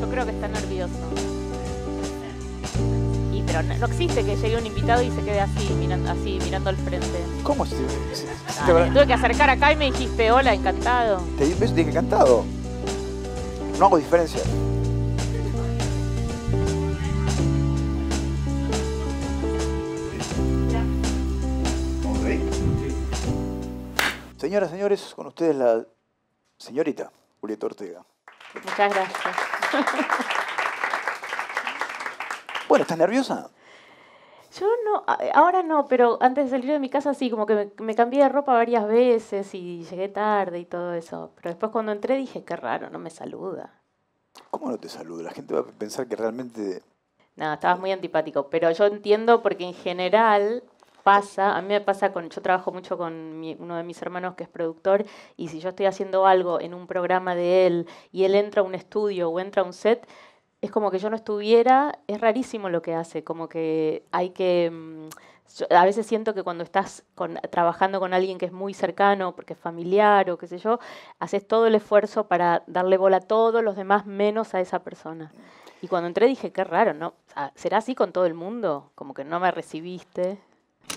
Yo creo que está nervioso. Y pero no existe que llegue un invitado y se quede así, mirando al frente. ¿Cómo se? Tuve que acercar acá y me dijiste, hola, encantado. Te dije encantado. No hago diferencia. Señoras, señores, con ustedes la señorita Julieta Ortega. Muchas gracias. Bueno, ¿estás nerviosa? Yo no, ahora no, pero antes de salir de mi casa sí, como que me cambié de ropa varias veces y llegué tarde y todo eso. Pero después cuando entré dije, qué raro, no me saluda. ¿Cómo no te saluda? La gente va a pensar que realmente... No, estabas muy antipático, pero yo entiendo porque en general... Pasa, a mí me pasa con, yo trabajo mucho con uno de mis hermanos que es productor y si yo estoy haciendo algo en un programa de él y él entra a un estudio o entra a un set, es como que yo no estuviera, es rarísimo lo que hace, como que hay que... A veces siento que cuando estás trabajando con alguien que es muy cercano, porque es familiar o qué sé yo, haces todo el esfuerzo para darle bola a todos los demás menos a esa persona. Y cuando entré dije, qué raro, ¿no? ¿Será así con todo el mundo? Como que no me recibiste...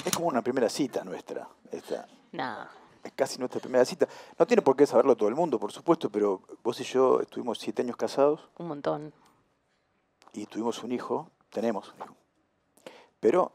Es como una primera cita nuestra, esta. No. Es casi nuestra primera cita. No tiene por qué saberlo todo el mundo, por supuesto, pero vos y yo estuvimos 7 años casados. Un montón. Y tuvimos un hijo, tenemos un hijo. Pero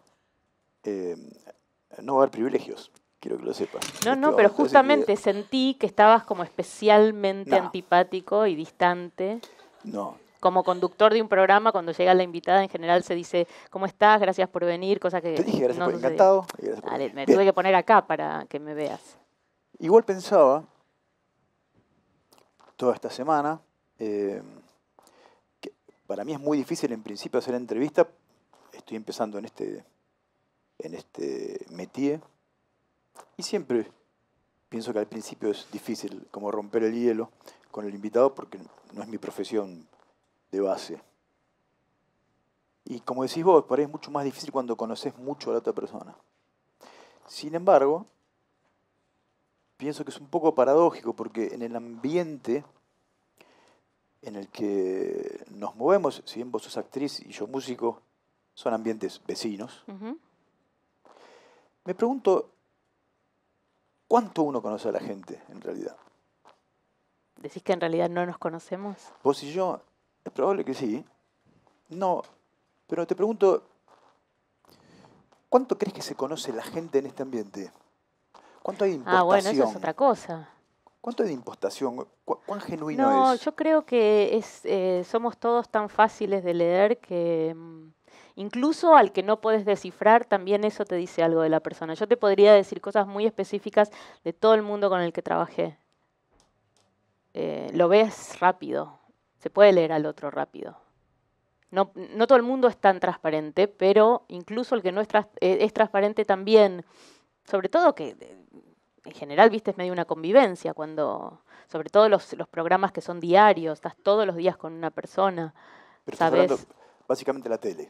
no va a haber privilegios, quiero que lo sepas. No, esto no, pero justamente que... sentí que estabas como especialmente antipático y distante. No. Como conductor de un programa, cuando llega la invitada, en general se dice, ¿cómo estás? Gracias por venir, cosa que... Te dije, gracias por encantado. Gracias por venir. Me tuve que poner acá para que me veas. Igual pensaba, toda esta semana, que para mí es muy difícil en principio hacer entrevista. Estoy empezando en este métier. Y siempre pienso que al principio es difícil como romper el hielo con el invitado porque no es mi profesión de base. Y como decís vos, por ahí es mucho más difícil cuando conoces mucho a la otra persona. Sin embargo, pienso que es un poco paradójico porque en el ambiente en el que nos movemos, si bien vos sos actriz y yo músico, son ambientes vecinos. Me pregunto, ¿cuánto uno conoce a la gente en realidad? ¿Decís que en realidad no nos conocemos? Vos y yo... Es probable que sí. No, pero te pregunto, ¿cuánto crees que se conoce la gente en este ambiente? ¿Cuánto hay de impostación? Ah, bueno, eso es otra cosa. ¿Cuánto hay de impostación? ¿Cuán genuino es? No, yo creo que somos todos tan fáciles de leer que incluso al que no podés descifrar, también eso te dice algo de la persona. Yo te podría decir cosas muy específicas de todo el mundo con el que trabajé. Lo ves rápido. Se puede leer al otro rápido. No, no todo el mundo es tan transparente, pero incluso el que no es, es transparente también. Sobre todo que en general, viste, es medio una convivencia. Cuando, sobre todo los programas que son diarios, estás todos los días con una persona. Pero sabes, estás hablando básicamente la tele.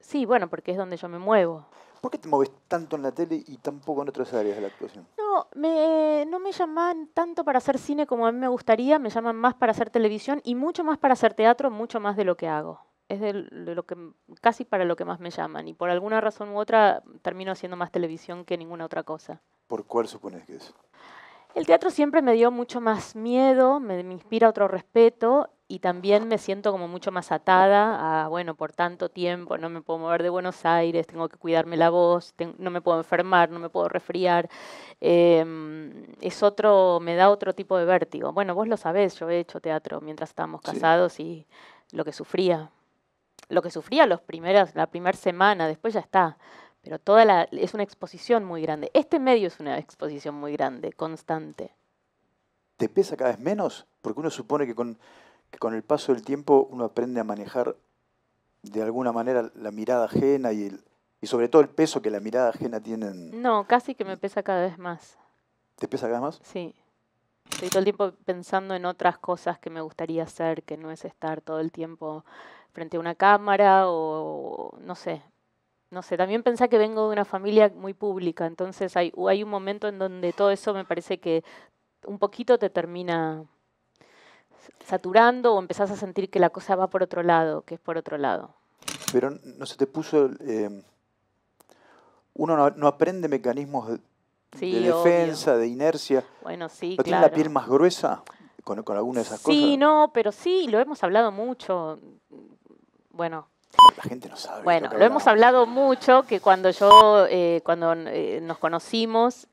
Sí, bueno, porque es donde yo me muevo. ¿Por qué te moves tanto en la tele y tan poco en otras áreas de la actuación? No, no me llaman tanto para hacer cine como a mí me gustaría, me llaman más para hacer televisión y mucho más para hacer teatro, mucho más de lo que hago. Es de lo que casi para lo que más me llaman y por alguna razón u otra termino haciendo más televisión que ninguna otra cosa. ¿Por cuál supones que es? El teatro siempre me dio mucho más miedo, me inspira otro respeto y también me siento como mucho más atada a, bueno, por tanto tiempo, no me puedo mover de Buenos Aires, tengo que cuidarme la voz, no me puedo enfermar, no me puedo resfriar. Es otro, me da otro tipo de vértigo. Bueno, vos lo sabés, yo he hecho teatro mientras estábamos casados sí. Y lo que sufría la primera semana, después ya está. Pero es una exposición muy grande. Este medio es una exposición muy grande, constante. ¿Te pesa cada vez menos? Porque uno supone que con el paso del tiempo uno aprende a manejar de alguna manera la mirada ajena y sobre todo el peso que la mirada ajena tiene. No, casi que me pesa cada vez más. ¿Te pesa cada vez más? Sí. Estoy todo el tiempo pensando en otras cosas que me gustaría hacer, que no es estar todo el tiempo frente a una cámara o no sé. No sé, también pensá que vengo de una familia muy pública, entonces hay un momento en donde todo eso me parece que un poquito te termina saturando o empezás a sentir que la cosa va por otro lado, que es por otro lado? Pero no se te puso... uno no aprende mecanismos de defensa, obvio, de inercia. Bueno, sí, ¿no tiene la piel más gruesa con alguna de esas cosas? Sí, no, pero sí, lo hemos hablado mucho. Bueno... La gente no sabe. Bueno, lo hemos hablado mucho, que cuando yo, nos conocimos,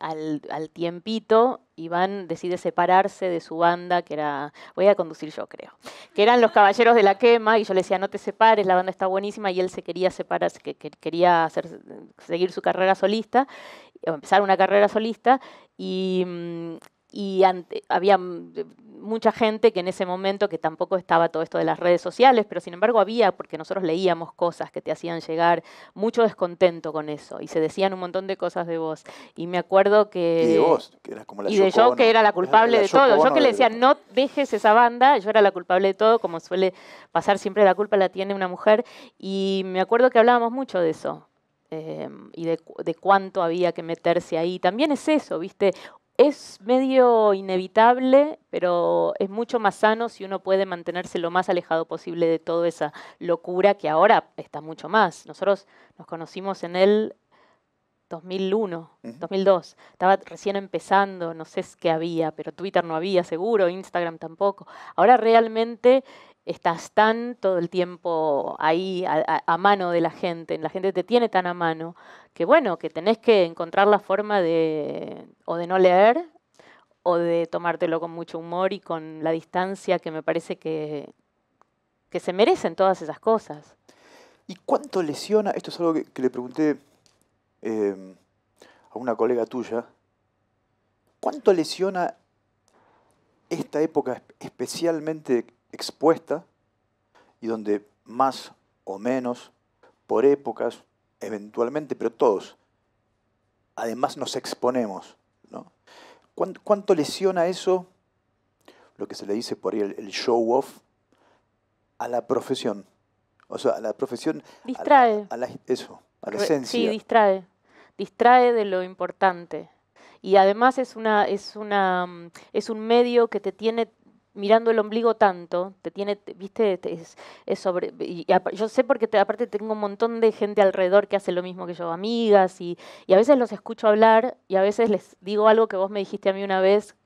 al tiempito, Iván decide separarse de su banda, que era, voy a conducir yo creo, que eran los Caballeros de la Quema, y yo le decía, no te separes, la banda está buenísima, y él se quería separar, que quería seguir su carrera solista, o empezar una carrera solista, y había mucha gente que en ese momento, que tampoco estaba todo esto de las redes sociales, pero sin embargo había, porque nosotros leíamos cosas que te hacían llegar, mucho descontento con eso, y se decían un montón de cosas de vos. Y me acuerdo que... Y de vos, que eras como la Yoko Ono. Y de yo, que era la culpable de todo. Yo que le decía, no dejes esa banda, yo era la culpable de todo, como suele pasar siempre, la culpa la tiene una mujer. Y me acuerdo que hablábamos mucho de eso, y de cuánto había que meterse ahí. También es eso, ¿viste? Es medio inevitable, pero es mucho más sano si uno puede mantenerse lo más alejado posible de toda esa locura que ahora está mucho más. Nosotros nos conocimos en el 2001, 2002. Estaba recién empezando, no sé qué había, pero Twitter no había seguro, Instagram tampoco. Ahora realmente... estás tan todo el tiempo ahí a mano de la gente te tiene tan a mano, que bueno, que tenés que encontrar la forma de o de no leer o de tomártelo con mucho humor y con la distancia que me parece que se merecen todas esas cosas. ¿Y cuánto lesiona? Esto es algo que le pregunté a una colega tuya. ¿Cuánto lesiona esta época especialmente expuesta y donde más o menos, por épocas, eventualmente, pero todos, además nos exponemos, ¿no? ¿Cuánto lesiona eso, lo que se le dice por ahí el show off, a la profesión? O sea, a la profesión... Distrae. A la esencia. Sí, distrae. Distrae de lo importante. Y además es un medio que te tiene... mirando el ombligo tanto, te tiene, viste, es sobre... yo sé porque aparte tengo un montón de gente alrededor que hace lo mismo que yo, amigas, y a veces los escucho hablar y a veces les digo algo que vos me dijiste a mí una vez,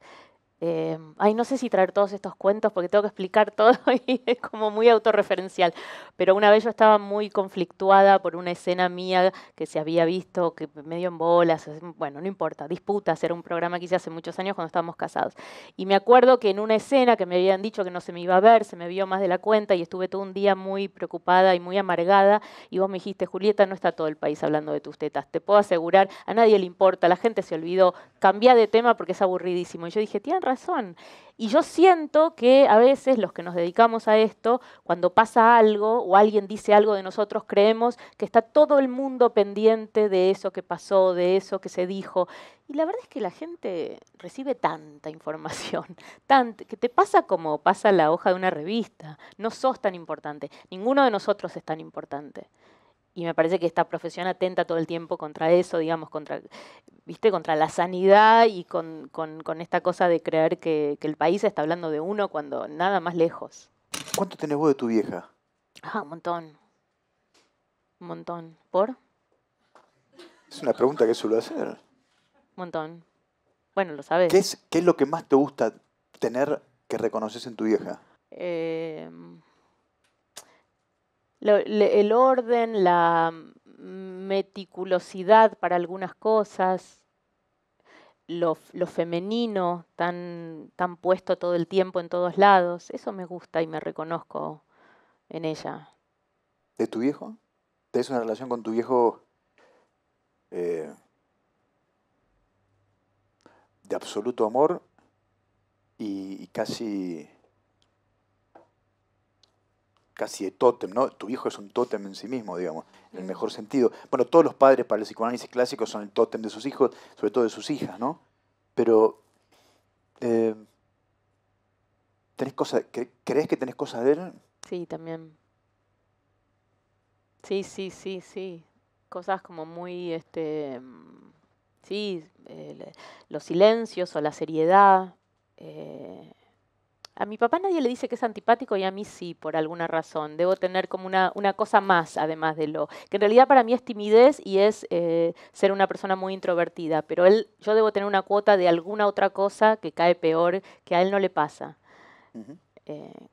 ay, no sé si traer todos estos cuentos porque tengo que explicar todo y es como muy autorreferencial, pero una vez yo estaba muy conflictuada por una escena mía que se había visto, que medio en bolas, bueno, no importa, Disputas, era un programa que hice hace muchos años cuando estábamos casados, y me acuerdo que en una escena que me habían dicho que no se me iba a ver, se me vio más de la cuenta y estuve todo un día muy preocupada y muy amargada, y vos me dijiste, Julieta, no está todo el país hablando de tus tetas, te puedo asegurar, a nadie le importa, la gente se olvidó, cambiá de tema porque es aburridísimo, y yo dije, tienes razón. Y yo siento que a veces los que nos dedicamos a esto, cuando pasa algo o alguien dice algo de nosotros, creemos que está todo el mundo pendiente de eso que pasó, de eso que se dijo. Y la verdad es que la gente recibe tanta información, que te pasa como pasa la hoja de una revista. No sos tan importante. Ninguno de nosotros es tan importante. Y me parece que esta profesión atenta todo el tiempo contra eso, digamos, contra la sanidad y con esta cosa de creer que el país está hablando de uno cuando nada más lejos. ¿Cuánto tenés vos de tu vieja? Ah, un montón. Un montón. ¿Por? Es una pregunta que suelo hacer. Un montón. Bueno, lo sabés. ¿Qué es lo que más te gusta tener que reconoces en tu vieja? El orden, la meticulosidad para algunas cosas, lo femenino tan puesto todo el tiempo en todos lados. Eso me gusta y me reconozco en ella. ¿De tu viejo? ¿Tenés una relación con tu viejo de absoluto amor y casi... casi de tótem, ¿no? Tu viejo es un tótem en sí mismo, digamos, en el mejor sentido. Bueno, todos los padres para el psicoanálisis clásico son el tótem de sus hijos, sobre todo de sus hijas, ¿no? Pero, ¿crees que tenés cosas de él? Sí, también. Sí. Cosas como muy, los silencios o la seriedad, A mi papá nadie le dice que es antipático y a mí sí, por alguna razón. Debo tener como una cosa más, además de lo... Que en realidad para mí es timidez y es ser una persona muy introvertida. Pero él, yo debo tener una cuota de alguna otra cosa que cae peor, que a él no le pasa. Uh-huh.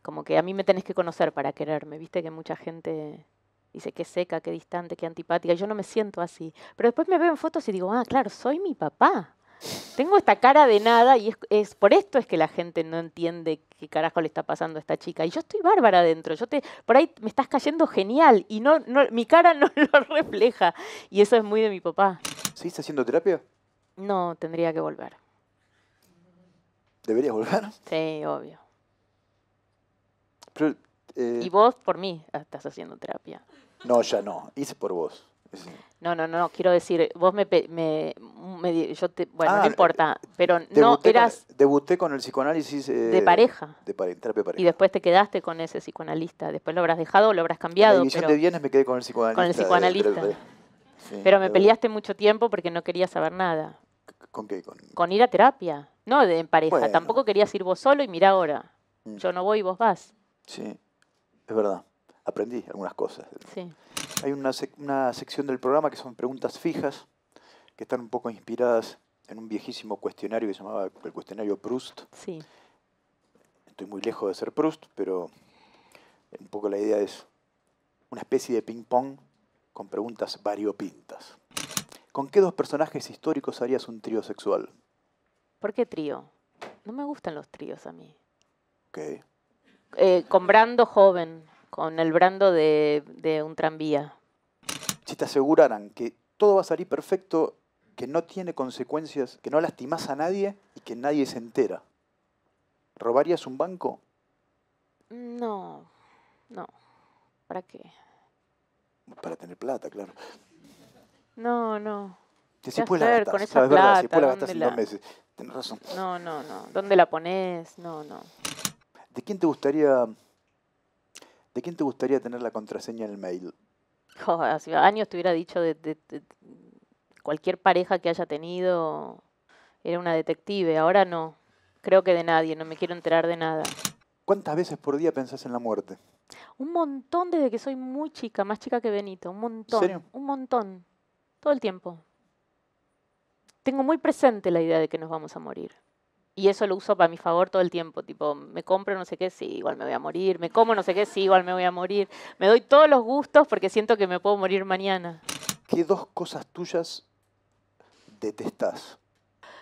Como que a mí me tenés que conocer para quererme. Viste que mucha gente dice que seca, que distante, que antipática. Yo no me siento así. Pero después me veo en fotos y digo, ah, claro, soy mi papá. Tengo esta cara de nada y es por esto es que la gente no entiende qué carajo le está pasando a esta chica. Y yo estoy bárbara adentro. Por ahí me estás cayendo genial y no, mi cara no lo refleja. Y eso es muy de mi papá. ¿Seguís haciendo terapia? No, tendría que volver. ¿Deberías volver? Sí, obvio. Pero, ¿y vos por mí estás haciendo terapia? No, ya no. Hice por vos. No, quiero decir, vos no importa, pero no eras... Debuté con el psicoanálisis... de pareja. Terapia de pareja. Y después te quedaste con ese psicoanalista, después lo habrás dejado, lo habrás cambiado. En la división de bienes me quedé con el psicoanalista. Con el psicoanalista. Sí, pero me peleaste mucho tiempo porque no quería saber nada. ¿Con qué? Con ir a terapia, no en pareja, bueno. Tampoco querías ir vos solo y mira ahora, yo no voy y vos vas. Sí, es verdad. Aprendí algunas cosas. Sí. Hay una sección del programa que son preguntas fijas, que están un poco inspiradas en un viejísimo cuestionario que se llamaba el cuestionario Proust. Sí. Estoy muy lejos de ser Proust, pero un poco la idea es una especie de ping-pong con preguntas variopintas. ¿Con qué dos personajes históricos harías un trío sexual? ¿Por qué trío? No me gustan los tríos a mí. Ok. Con Brando joven. Con el Brando de un tranvía. Si te aseguraran que todo va a salir perfecto, que no tiene consecuencias, que no lastimas a nadie y que nadie se entera, ¿robarías un banco? No. ¿Para qué? Para tener plata, claro. No. Si puedes la gastar, con esa plata, si puedes la gastar en 2 meses. Tenés razón. No. ¿Dónde la pones? No. ¿De quién te gustaría tener la contraseña en el mail? Hace años te hubiera dicho de cualquier pareja que haya tenido. Era una detective, ahora no. Creo que de nadie, no me quiero enterar de nada. ¿Cuántas veces por día pensás en la muerte? Un montón desde que soy muy chica, más chica que Benito. Un montón. ¿En serio? Un montón. Todo el tiempo. Tengo muy presente la idea de que nos vamos a morir. Y eso lo uso para mi favor todo el tiempo. Tipo, me compro no sé qué, sí, igual me voy a morir. Me como no sé qué, sí, igual me voy a morir. Me doy todos los gustos porque siento que me puedo morir mañana. ¿Qué dos cosas tuyas detestás?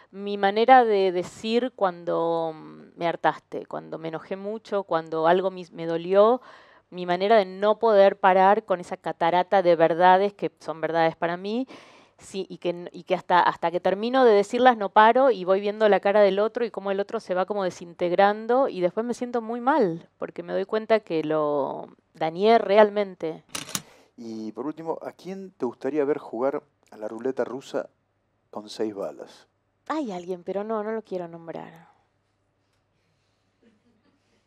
Mi manera de decir cuando me hartaste, cuando me enojé mucho, cuando algo me dolió. Mi manera de no poder parar con esa catarata de verdades que son verdades para mí. Sí, y que hasta que termino de decirlas no paro y voy viendo la cara del otro y cómo el otro se va como desintegrando y después me siento muy mal porque me doy cuenta que lo dañé realmente. Y por último, ¿a quién te gustaría ver jugar a la ruleta rusa con 6 balas? Hay alguien, pero no lo quiero nombrar.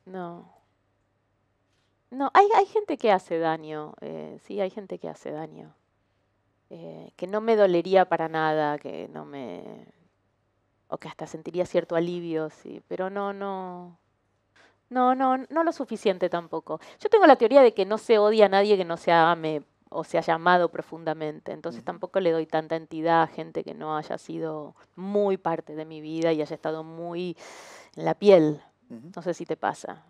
No, hay gente que hace daño, sí, hay gente que hace daño. Que no me dolería para nada, que no me... o que hasta sentiría cierto alivio, sí, pero no lo suficiente tampoco. Yo tengo la teoría de que no se odia a nadie que no se ame o se haya amado profundamente, entonces tampoco le doy tanta entidad a gente que no haya sido muy parte de mi vida y haya estado muy en la piel. No sé si te pasa.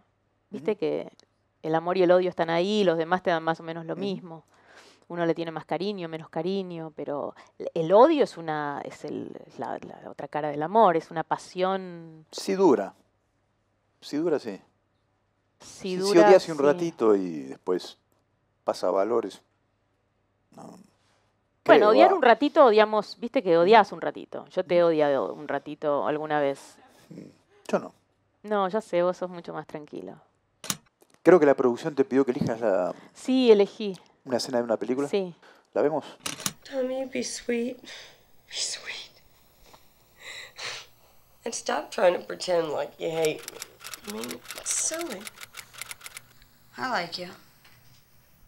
Viste que el amor y el odio están ahí, los demás te dan más o menos lo mismo. Uno le tiene más cariño, menos cariño, pero el odio es la otra cara del amor, es una pasión... Sí dura. Si odias un ratito y después pasa a valores. No. Bueno, odiar un ratito, odiamos, viste que odias un ratito. Yo te he odiado un ratito alguna vez. Yo no. No, ya sé, vos sos mucho más tranquilo. Creo que la producción te pidió que elijas la... Sí, elegí. ¿Una escena de una película? Sí. ¿La vemos? Tommy, be sweet. Be sweet. And stop trying to pretend like you hate me. I mean, that's silly. I like you.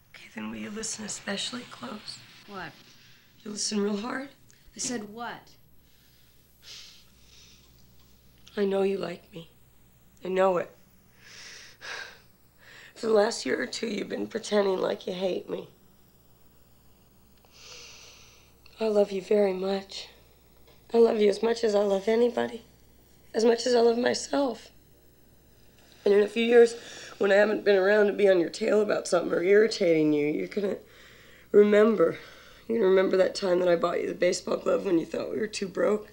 Okay, then will you listen especially close? What? You listen real hard? I said what? I know you like me. I know it. For the last year or two, you've been pretending like you hate me. I love you very much. I love you as much as I love anybody, as much as I love myself. And in a few years, when I haven't been around to be on your tail about something or irritating you, you're gonna remember. You're gonna remember that time that I bought you the baseball glove when you thought we were too broke,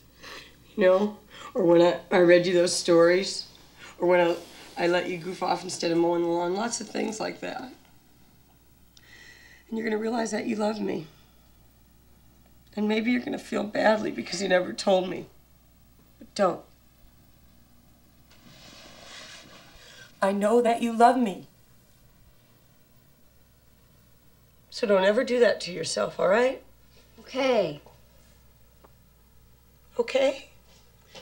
you know? Or when I read you those stories, or when I let you goof off instead of mowing the lawn, lots of things like that. And you're gonna realize that you love me. And maybe you're gonna feel badly because you never told me, but don't. I know that you love me. So don't ever do that to yourself, all right? Okay. Okay?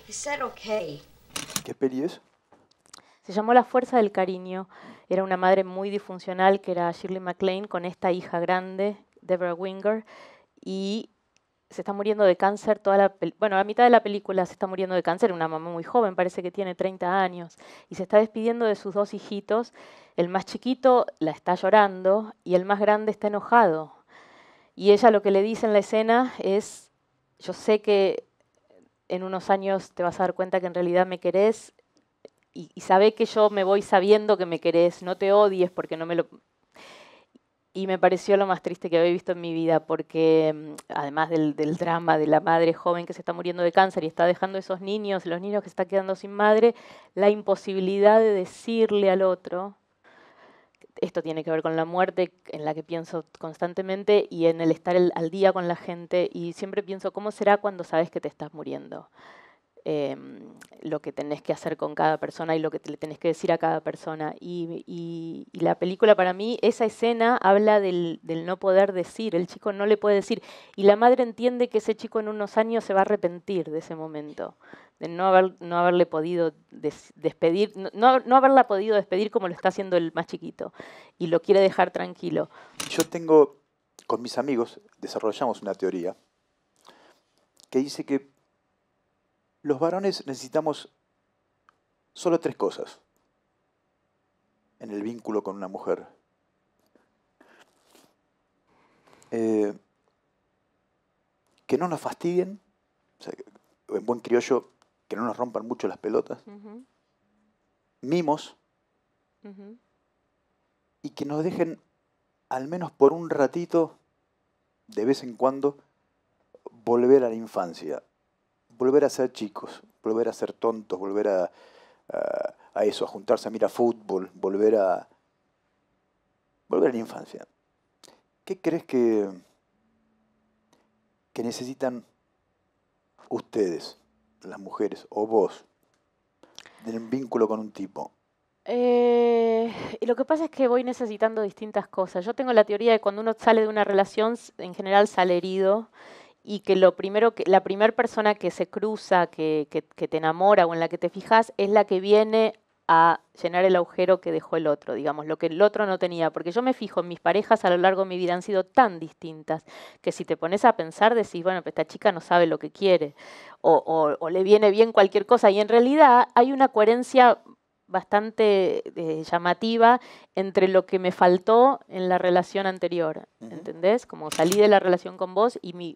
I said okay. ¿Qué peli es? Se llamó La Fuerza del Cariño. Era una madre muy disfuncional, que era Shirley MacLaine, con esta hija grande, Deborah Winger, y se está muriendo de cáncer toda la película. Bueno, a mitad de la película se está muriendo de cáncer, una mamá muy joven, parece que tiene 30 años, y se está despidiendo de sus dos hijitos. El más chiquito la está llorando y el más grande está enojado. Y ella lo que le dice en la escena es, yo sé que en unos años te vas a dar cuenta que en realidad me querés, y sabe que yo me voy sabiendo que me querés, no te odies porque no me lo... Y me pareció lo más triste que había visto en mi vida, porque además del drama de la madre joven que se está muriendo de cáncer y está dejando esos niños, los niños que se están quedando sin madre, la imposibilidad de decirle al otro, esto tiene que ver con la muerte en la que pienso constantemente y en el estar al día con la gente, y siempre pienso, ¿cómo será cuando sabes que te estás muriendo? Lo que tenés que hacer con cada persona y lo que le tenés que decir a cada persona. Y la película, para mí, esa escena habla del no poder decir, el chico no le puede decir. Y la madre entiende que ese chico en unos años se va a arrepentir de ese momento, de no haberle podido despedir, no haberla podido despedir como lo está haciendo el más chiquito. Y lo quiere dejar tranquilo. Yo tengo, con mis amigos, desarrollamos una teoría que dice que los varones necesitamos solo tres cosas en el vínculo con una mujer. Que no nos fastidien, o sea, en buen criollo, que no nos rompan mucho las pelotas, mimos, y que nos dejen, al menos por un ratito, de vez en cuando, volver a la infancia. Volver a ser chicos, volver a ser tontos, volver a eso, a juntarse a mirar fútbol, volver a la infancia. ¿Qué crees que necesitan ustedes, las mujeres, o vos, de un vínculo con un tipo? Lo que pasa es que voy necesitando distintas cosas. Yo tengo la teoría de cuando uno sale de una relación, en general sale herido, y que la primera persona que se cruza, que te enamora o en la que te fijas, es la que viene a llenar el agujero que dejó el otro, digamos, lo que el otro no tenía. Porque yo me fijo en mis parejas a lo largo de mi vida, han sido tan distintas que si te pones a pensar decís, bueno, pues esta chica no sabe lo que quiere, o le viene bien cualquier cosa. Y en realidad hay una coherencia bastante llamativa entre lo que me faltó en la relación anterior, ¿entendés? Como salí de la relación con vos y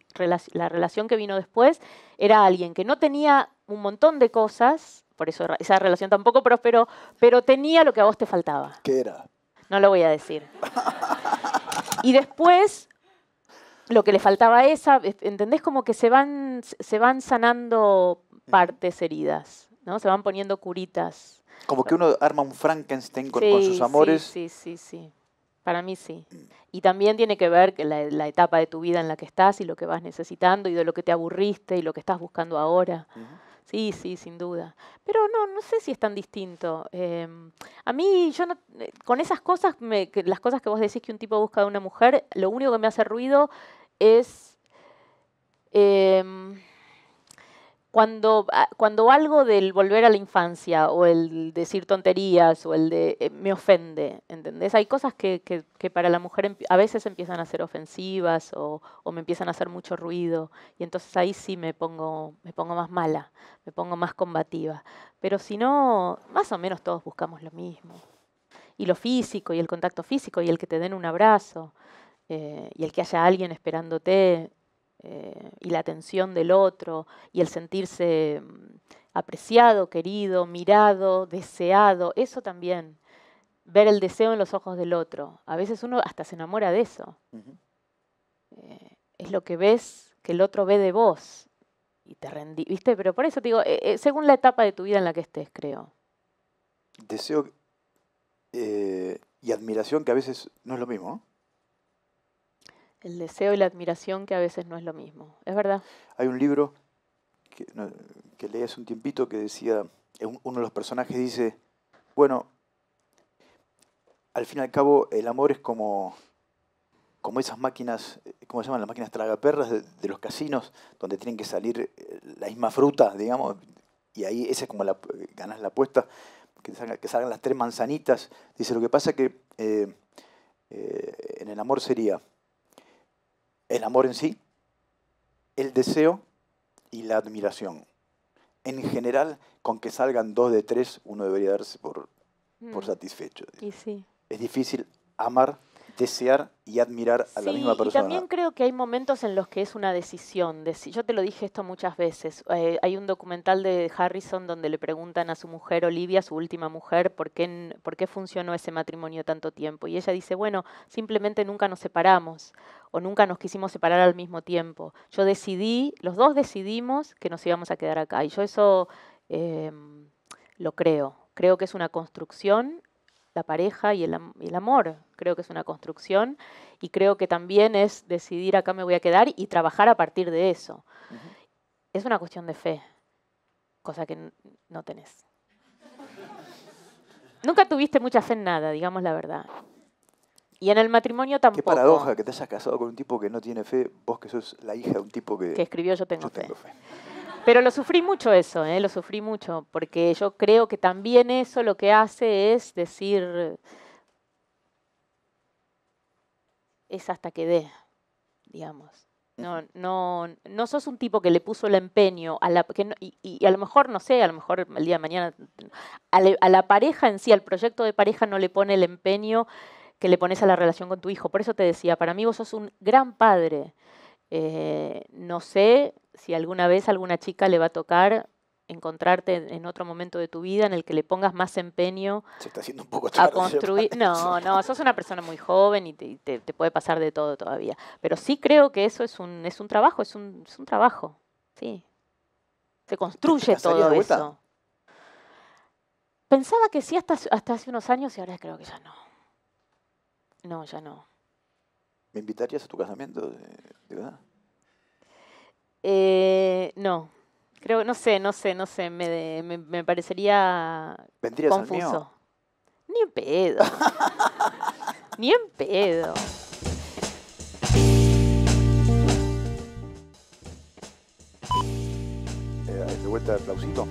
la relación que vino después era alguien que no tenía un montón de cosas, por eso esa relación tampoco prosperó, pero tenía lo que a vos te faltaba. ¿Qué era? No lo voy a decir. Y después, lo que le faltaba a esa, ¿entendés? Como que se van sanando partes heridas, ¿no? Se van poniendo curitas. Como que uno arma un Frankenstein con sus amores. Sí. Para mí sí. Y también tiene que ver que la etapa de tu vida en la que estás y lo que vas necesitando y de lo que te aburriste y lo que estás buscando ahora. Sí, sin duda. Pero no sé si es tan distinto. A mí, yo no, con esas cosas, las cosas que vos decís que un tipo busca de una mujer, lo único que me hace ruido es... Cuando algo del volver a la infancia o el decir tonterías o el de me ofende, ¿entendés? Hay cosas que para la mujer a veces empiezan a ser ofensivas o me empiezan a hacer mucho ruido, y entonces ahí sí me pongo más mala, me pongo más combativa. Pero si no, más o menos todos buscamos lo mismo. y lo físico, y el contacto físico, y el que te den un abrazo, y el que haya alguien esperándote, y la atención del otro, y el sentirse apreciado, querido, mirado, deseado, eso también. Ver el deseo en los ojos del otro. A veces uno hasta se enamora de eso. Es lo que ves, que el otro ve de vos. Y te rendís, ¿viste? Pero por eso te digo, según la etapa de tu vida en la que estés, creo. Deseo y admiración, que a veces no es lo mismo. El deseo y la admiración, que a veces no es lo mismo. Es verdad. Hay un libro que leí hace un tiempito que decía, uno de los personajes dice, bueno, al fin y al cabo, el amor es como esas máquinas, ¿cómo se llaman? Las máquinas tragaperras de los casinos, donde tienen que salir la misma fruta, digamos, y ahí esa es como la ganas la apuesta, que salgan las tres manzanitas. Dice, lo que pasa que en el amor sería el amor en sí, el deseo y la admiración. En general, con que salgan 2 de 3, uno debería darse por satisfecho. Y sí. Es difícil amar, desear y admirar a la misma persona. Y también creo que hay momentos en los que es una decisión. Yo te lo dije esto muchas veces. Hay un documental de Harrison donde le preguntan a su mujer, Olivia, su última mujer, por qué funcionó ese matrimonio tanto tiempo. Y ella dice, bueno, simplemente nunca nos separamos o nunca nos quisimos separar al mismo tiempo. Yo decidí, los dos decidimos que nos íbamos a quedar acá. Y yo eso lo creo. Creo que es una construcción, la pareja y el amor. Creo que es una construcción y creo que también es decidir acá me voy a quedar y trabajar a partir de eso. Uh-huh. Es una cuestión de fe, cosa que no tenés. Nunca tuviste mucha fe en nada, digamos la verdad. Y en el matrimonio tampoco. Qué paradoja que te hayas casado con un tipo que no tiene fe, vos que sos la hija de un tipo que escribió Yo tengo fe. Pero lo sufrí mucho eso, lo sufrí mucho, porque yo creo que también eso lo que hace es decir, es hasta que dé, digamos. No sos un tipo que le puso el empeño, y a lo mejor, no sé, a lo mejor el día de mañana, a la pareja en sí, al proyecto de pareja no le pone el empeño que le pones a la relación con tu hijo. Por eso te decía, para mí vos sos un gran padre. No sé si alguna vez a alguna chica le va a tocar encontrarte en otro momento de tu vida en el que le pongas más empeño. Se está haciendo un poco tarde, a construir. No, sos una persona muy joven y te puede pasar de todo todavía. Pero sí creo que eso es un trabajo, es un trabajo. Sí. Se construye todo eso. Pensaba que sí hasta hace unos años y ahora creo que ya no. No, ya no. ¿Me invitarías a tu casamiento, de verdad? No, creo, no sé, me parecería confuso. Ni en pedo. Ni en pedo. De vuelta, aplausito.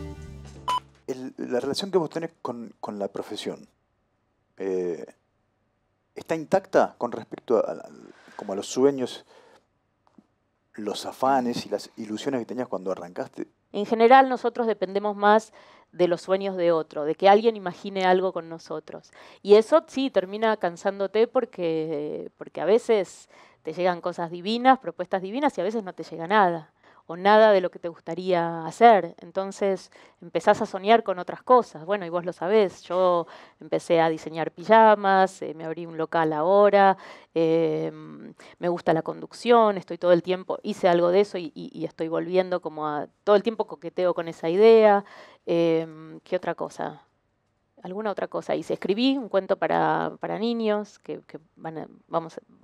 La relación que vos tenés con la profesión, ¿está intacta con respecto como a los sueños, los afanes y las ilusiones que tenías cuando arrancaste? En general nosotros dependemos más de los sueños de otro, de que alguien imagine algo con nosotros. Y eso sí termina cansándote porque a veces te llegan cosas divinas, propuestas divinas, y a veces no te llega nada, o nada de lo que te gustaría hacer. Entonces empezás a soñar con otras cosas. Bueno, y vos lo sabés, yo empecé a diseñar pijamas, me abrí un local ahora, me gusta la conducción, estoy todo el tiempo, hice algo de eso y estoy volviendo como a... Todo el tiempo coqueteo con esa idea. ¿Qué otra cosa? Alguna otra cosa hice. Escribí un cuento para niños que va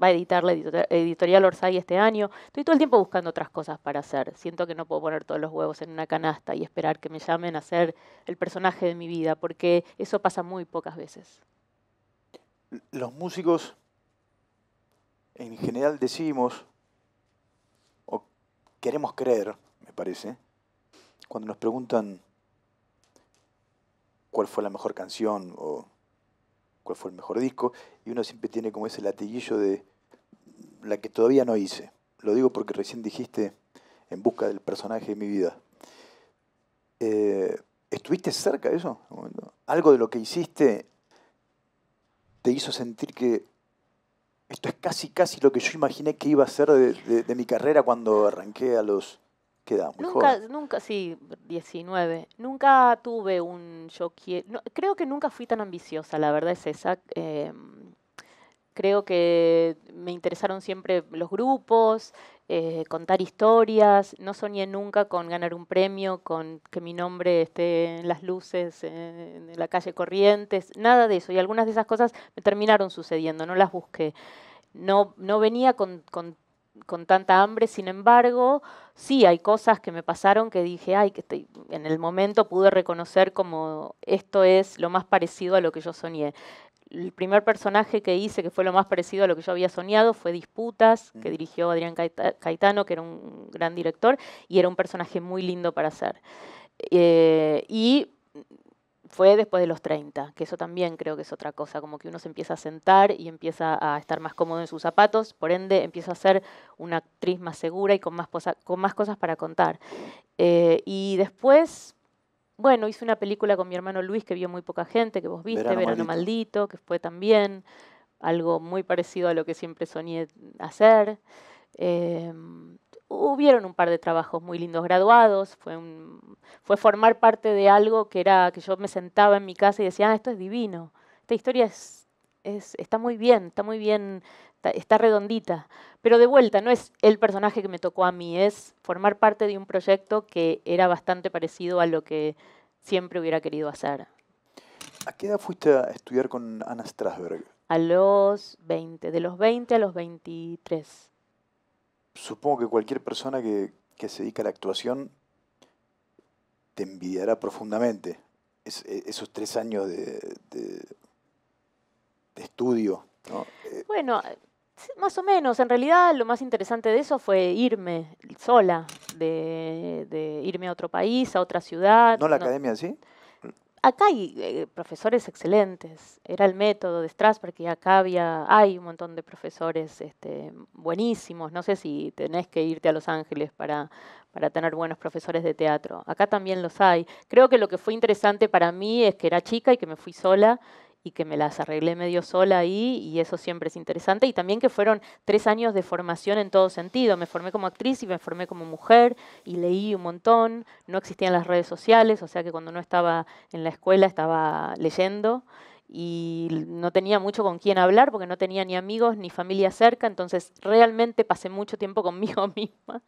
a editar la editorial Orsai este año. Estoy todo el tiempo buscando otras cosas para hacer. Siento que no puedo poner todos los huevos en una canasta y esperar que me llamen a ser el personaje de mi vida, porque eso pasa muy pocas veces. Los músicos en general decimos, o queremos creer, me parece, cuando nos preguntan cuál fue la mejor canción o cuál fue el mejor disco, y uno siempre tiene como ese latiguillo de la que todavía no hice. Lo digo porque recién dijiste en busca del personaje de mi vida. ¿Estuviste cerca de eso? ¿Algo de lo que hiciste te hizo sentir que esto es casi lo que yo imaginé que iba a ser de mi carrera cuando arranqué a los... Nunca, sí, 19. Nunca tuve un creo que nunca fui tan ambiciosa, la verdad es esa. Creo que me interesaron siempre los grupos, contar historias. No soñé nunca con ganar un premio, con que mi nombre esté en las luces, en la calle Corrientes, nada de eso. Y algunas de esas cosas me terminaron sucediendo, no las busqué. No venía con tanta hambre, sin embargo, sí hay cosas que me pasaron que dije, ay, en el momento pude reconocer como esto es lo más parecido a lo que yo soñé. El primer personaje que hice que fue lo más parecido a lo que yo había soñado fue Disputas, que dirigió Adrián Caetano, que era un gran director, y era un personaje muy lindo para hacer. Y fue después de los 30, que eso también creo que es otra cosa, como que uno se empieza a sentar y empieza a estar más cómodo en sus zapatos, por ende empieza a ser una actriz más segura y con más cosas para contar. Y después, bueno, hice una película con mi hermano Luis que vio muy poca gente, que vos viste, Verano Maldito, que fue también algo muy parecido a lo que siempre soñé hacer. Hubieron un par de trabajos muy lindos graduados, fue formar parte de algo que era que yo me sentaba en mi casa y decía, ah, esto es divino, esta historia está muy bien, está redondita. Pero de vuelta, no es el personaje que me tocó a mí, es formar parte de un proyecto que era bastante parecido a lo que siempre hubiera querido hacer. ¿A qué edad fuiste a estudiar con Ana Strasberg? A los 20, de los 20 a los 23. Supongo que cualquier persona que se dedica a la actuación te envidiará profundamente esos 3 años de estudio, ¿no? Bueno, más o menos. En realidad lo más interesante de eso fue irme sola, de irme a otro país, a otra ciudad. ¿No la academia, sí? Acá hay profesores excelentes, era el método de Strasberg, que acá hay un montón de profesores buenísimos, no sé si tenés que irte a Los Ángeles para tener buenos profesores de teatro, acá también los hay. Creo que lo que fue interesante para mí es que era chica y que me fui sola y que me las arreglé medio sola ahí, y eso siempre es interesante, y también que fueron 3 años de formación en todo sentido. Me formé como actriz y me formé como mujer, y leí un montón, no existían las redes sociales, o sea que cuando no estaba en la escuela estaba leyendo, y no tenía mucho con quién hablar porque no tenía ni amigos ni familia cerca, entonces realmente pasé mucho tiempo conmigo misma,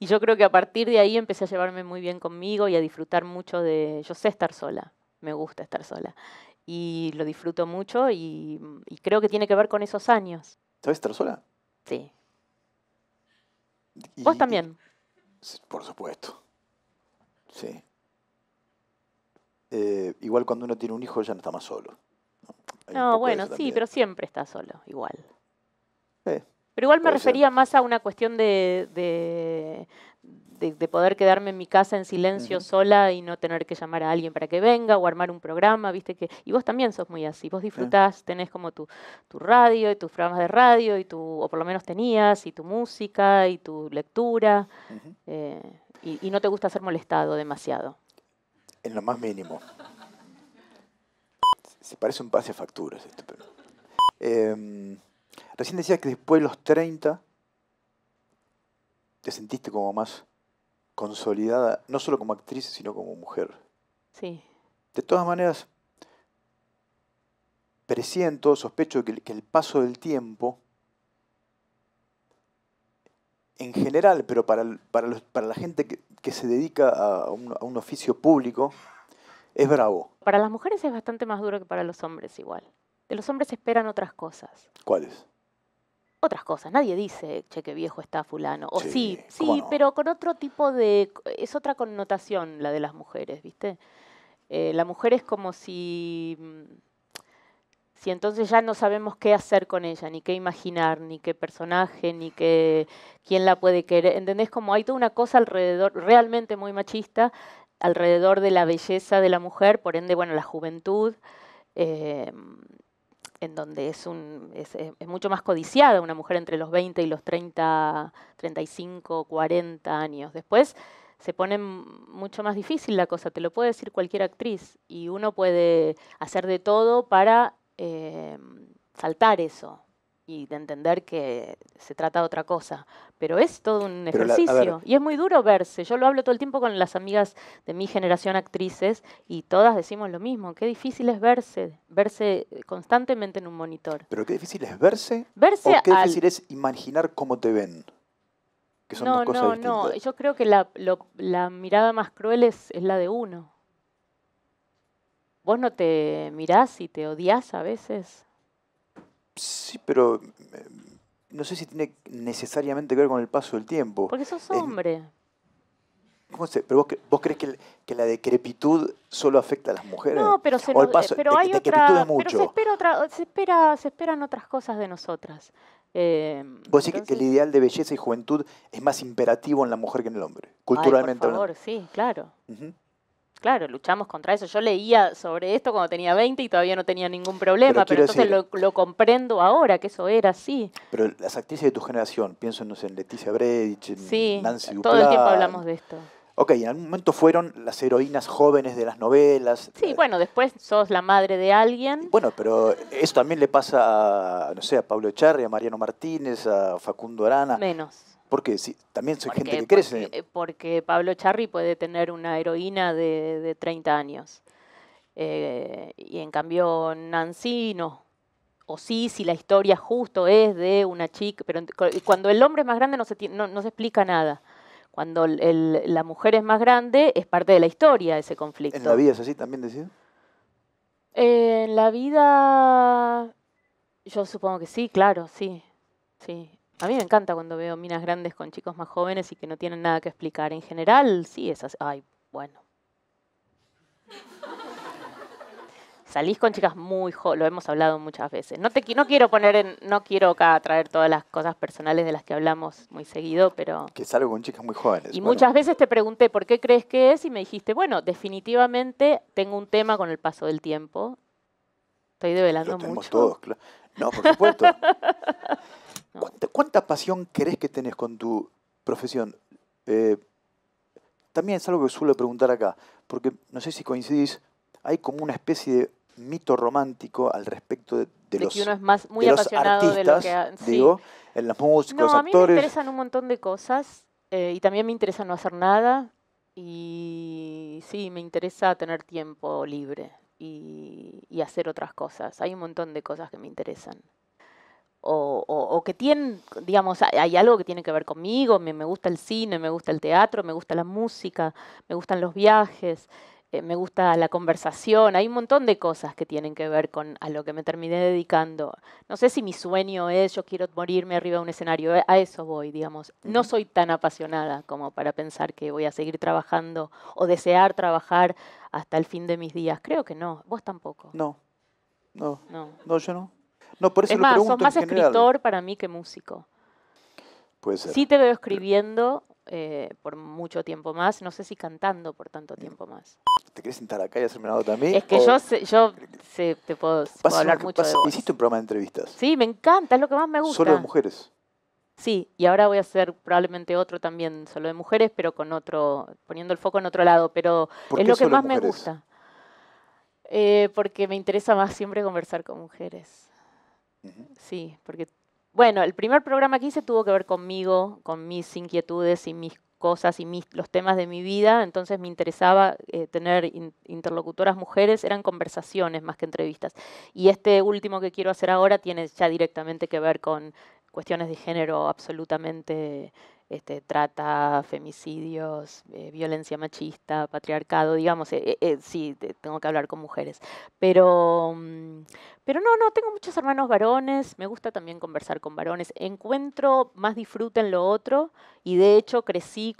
y yo creo que a partir de ahí empecé a llevarme muy bien conmigo y a disfrutar mucho de... Yo sé estar sola, me gusta estar sola. Y lo disfruto mucho y creo que tiene que ver con esos años. ¿Sabes estar sola? Sí. ¿Vos también? Por supuesto. Sí. Igual cuando uno tiene un hijo ya no está más solo, ¿no? No, bueno, sí, pero siempre está solo, igual. Pero igual me refería más a una cuestión de poder quedarme en mi casa en silencio sola y no tener que llamar a alguien para que venga o armar un programa, viste que... Y vos también sos muy así, vos disfrutás, tenés como tu radio y tus programas de radio, y o por lo menos tenías, y tu música y tu lectura, y no te gusta ser molestado demasiado. En lo más mínimo. Se parece un pase a facturas esto, pero... Recién decías que después de los 30 te sentiste como más consolidada, no solo como actriz, sino como mujer. Sí. De todas maneras, presiento, sospecho que el paso del tiempo, en general, pero para la gente que se dedica a un oficio público, es bravo. Para las mujeres es bastante más duro que para los hombres igual. De los hombres esperan otras cosas. ¿Cuáles? Otras cosas. Nadie dice, che, qué viejo está fulano. O sí, sí, no, pero con otro tipo de... Es otra connotación la de las mujeres, ¿viste? La mujer es como si entonces ya no sabemos qué hacer con ella, ni qué imaginar, ni qué personaje, ni quién la puede querer. ¿Entendés? Como hay toda una cosa alrededor, realmente muy machista, alrededor de la belleza de la mujer, por ende, bueno, la juventud... en donde es mucho más codiciada una mujer entre los 20 y los 30, 35, 40 años. Después se pone mucho más difícil la cosa, te lo puede decir cualquier actriz, y uno puede hacer de todo para saltar eso y de entender que se trata de otra cosa. Pero es todo un ejercicio y es muy duro verse. Yo lo hablo todo el tiempo con las amigas de mi generación actrices y todas decimos lo mismo. Qué difícil es verse, verse constantemente en un monitor. Pero qué difícil es verse, o qué difícil es imaginar cómo te ven. Que son dos cosas distintas. No, yo creo que la mirada más cruel es la de uno. ¿Vos no te mirás y te odias a veces? Sí, pero no sé si tiene necesariamente que ver con el paso del tiempo. Porque sos hombre. ¿Cómo sé? ¿Pero vos crees que la decrepitud solo afecta a las mujeres? No, pero se hay otra, pero se esperan otras cosas de nosotras. Vos decís que el ideal de belleza y juventud es más imperativo en la mujer que en el hombre, culturalmente hablando. Por favor, sí, claro. Claro, luchamos contra eso. Yo leía sobre esto cuando tenía 20 y todavía no tenía ningún problema, pero entonces lo comprendo ahora, que eso era así. Pero las actrices de tu generación, pienso en Leticia Bredich, en Nancy Dupla. Todo el tiempo hablamos de esto. Ok, en algún momento fueron las heroínas jóvenes de las novelas. Sí, bueno, después sos la madre de alguien. Bueno, pero eso también le pasa a, no sé, a Pablo Echarri, a Mariano Martínez, a Facundo Arana. Menos. ¿Por qué? Sí, también soy gente que crece. Porque Pablo Echarri puede tener una heroína de 30 años. Y en cambio Nancy no. O sí, si la historia justo es de una chica. Pero cuando el hombre es más grande no se explica nada. Cuando la mujer es más grande es parte de la historia ese conflicto. ¿En la vida es así también, decís? En la vida yo supongo que sí, claro, sí. Sí. A mí me encanta cuando veo minas grandes con chicos más jóvenes y que no tienen nada que explicar. En general, sí, esas. Ay, bueno. Salís con chicas muy jóvenes, lo hemos hablado muchas veces. No quiero acá traer todas las cosas personales de las que hablamos muy seguido, pero... Que salgo con chicas muy jóvenes. Y muchas veces te pregunté por qué crees que es y me dijiste, bueno, definitivamente tengo un tema con el paso del tiempo. Estoy develando mucho. Lo tenemos todos, claro. No, por supuesto. No. ¿Cuánta pasión crees que tenés con tu profesión? También es algo que suelo preguntar acá, porque no sé si coincidís, hay como una especie de mito romántico al respecto de los artistas, que uno es más muy apasionado de lo que digo, en las músicas, los actores. No, a mí me interesan un montón de cosas y también me interesa no hacer nada y sí, me interesa tener tiempo libre y hacer otras cosas. Hay un montón de cosas que me interesan. O que tienen, digamos, hay algo que tiene que ver conmigo, me gusta el cine, me gusta el teatro, me gusta la música, me gustan los viajes, me gusta la conversación, hay un montón de cosas que tienen que ver con a lo que me terminé dedicando. No sé si mi sueño es, yo quiero morirme arriba de un escenario, a eso voy, digamos. No soy tan apasionada como para pensar que voy a seguir trabajando o desear trabajar hasta el fin de mis días. Creo que no, vos tampoco. No, yo no. No, por eso es más, sos más escritor para mí que músico. Puede ser. Sí te veo escribiendo por mucho tiempo más, no sé si cantando por tanto tiempo más. ¿Te querés sentar acá y hacerme una nota a mí? Es que te puedo hablar mucho de vos. ¿Hiciste un programa de entrevistas? Sí, me encanta, es lo que más me gusta. ¿Solo de mujeres? Sí, y ahora voy a hacer probablemente otro también solo de mujeres, pero con otro, poniendo el foco en otro lado, pero es lo que más me gusta. Porque me interesa más siempre conversar con mujeres. Sí, porque, bueno, el primer programa que hice tuvo que ver conmigo, con mis inquietudes y mis cosas y los temas de mi vida, entonces me interesaba tener interlocutoras mujeres, eran conversaciones más que entrevistas. Y este último que quiero hacer ahora tiene ya directamente que ver con cuestiones de género absolutamente, trata, femicidios, violencia machista, patriarcado, digamos, sí, tengo que hablar con mujeres. Pero no, tengo muchos hermanos varones, me gusta también conversar con varones, encuentro más disfrute en lo otro y de hecho crecí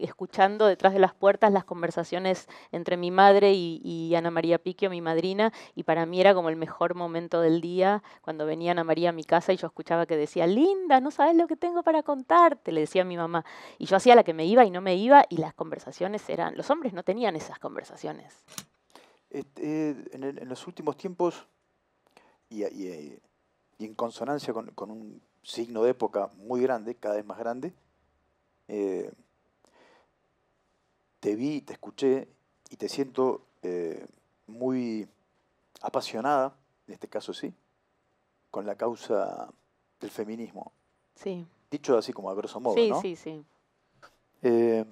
escuchando detrás de las puertas las conversaciones entre mi madre y Ana María Picchio, mi madrina, y para mí era como el mejor momento del día cuando venía Ana María a mi casa y yo escuchaba que decía, Linda, no sabes lo que tengo para contarte, le decía a mi mamá. Y yo hacía la que me iba y no me iba y las conversaciones eran, los hombres no tenían esas conversaciones. En los últimos tiempos, y en consonancia con un signo de época muy grande, cada vez más grande, te vi, te escuché y te siento muy apasionada en este caso sí, con la causa del feminismo. Sí. Dicho así como a grosso modo, sí, ¿no? Sí, sí, sí.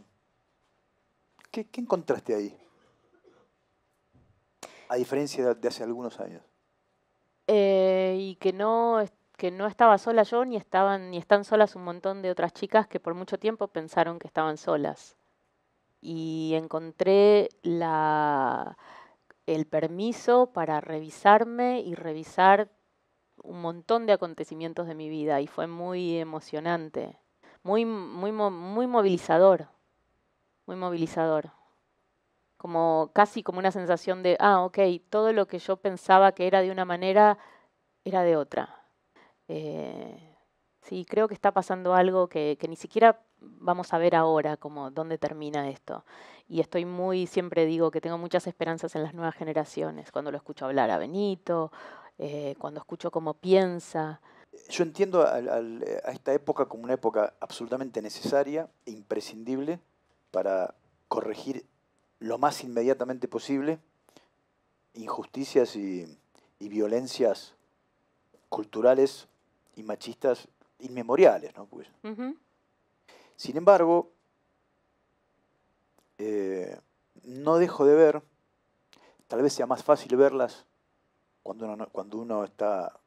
¿Qué encontraste ahí? A diferencia de hace algunos años. Y que no estaba sola yo, ni están solas un montón de otras chicas que por mucho tiempo pensaron que estaban solas. Y encontré el permiso para revisarme y revisar un montón de acontecimientos de mi vida. Y fue muy emocionante, muy movilizador, muy movilizador. Como casi como una sensación de, ah, ok, todo lo que yo pensaba que era de una manera, era de otra. Sí, creo que está pasando algo que ni siquiera vamos a ver ahora, como dónde termina esto. Y estoy siempre digo que tengo muchas esperanzas en las nuevas generaciones, cuando lo escucho hablar a Benito, cuando escucho cómo piensa. Yo entiendo a esta época como una época absolutamente necesaria e imprescindible para corregir lo más inmediatamente posible injusticias y violencias culturales y machistas inmemoriales, ¿no? Pues. Uh-huh. Sin embargo, no dejo de ver, tal vez sea más fácil verlas cuando uno está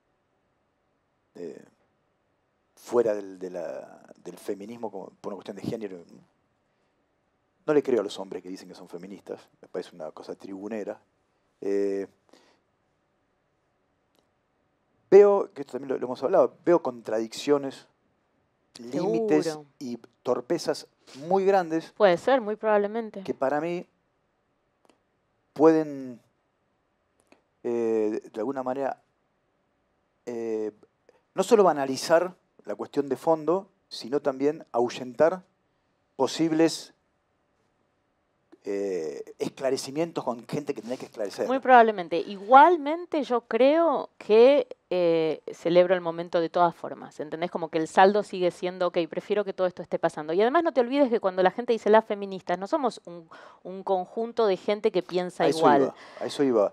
fuera del feminismo por una cuestión de género. No le creo a los hombres que dicen que son feministas, me parece una cosa tribunera. Veo, que esto también lo hemos hablado, veo contradicciones, límites y torpezas muy grandes. Puede ser, muy probablemente. Que para mí pueden, de alguna manera, no solo banalizar la cuestión de fondo, sino también ahuyentar posibles esclarecimientos con gente que tenés que esclarecer. Muy probablemente. Igualmente yo creo que celebro el momento de todas formas, ¿entendés? Como que el saldo sigue siendo, ok, prefiero que todo esto esté pasando. Y además no te olvides que cuando la gente dice las feministas, no somos un conjunto de gente que piensa igual. A eso iba.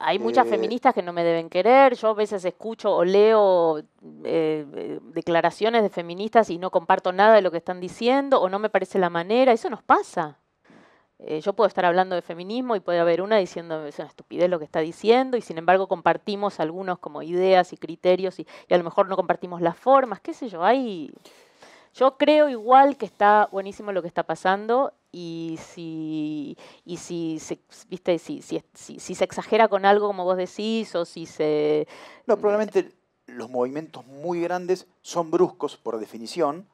Hay muchas feministas que no me deben querer. Yo a veces escucho o leo declaraciones de feministas y no comparto nada de lo que están diciendo o no me parece la manera. Eso nos pasa. Yo puedo estar hablando de feminismo y puede haber una diciendo es una estupidez lo que está diciendo y sin embargo compartimos algunos como ideas y criterios y a lo mejor no compartimos las formas, qué sé yo. Yo creo igual que está buenísimo lo que está pasando y si se exagera con algo como vos decís o si se... No, probablemente los movimientos muy grandes son bruscos por definición